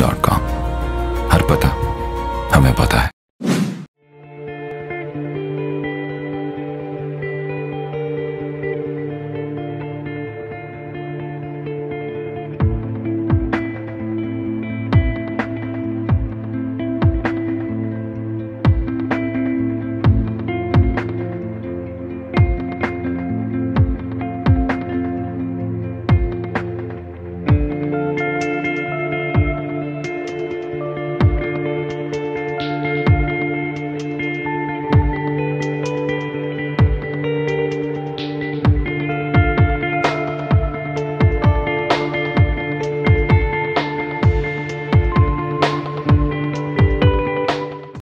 gmail.com.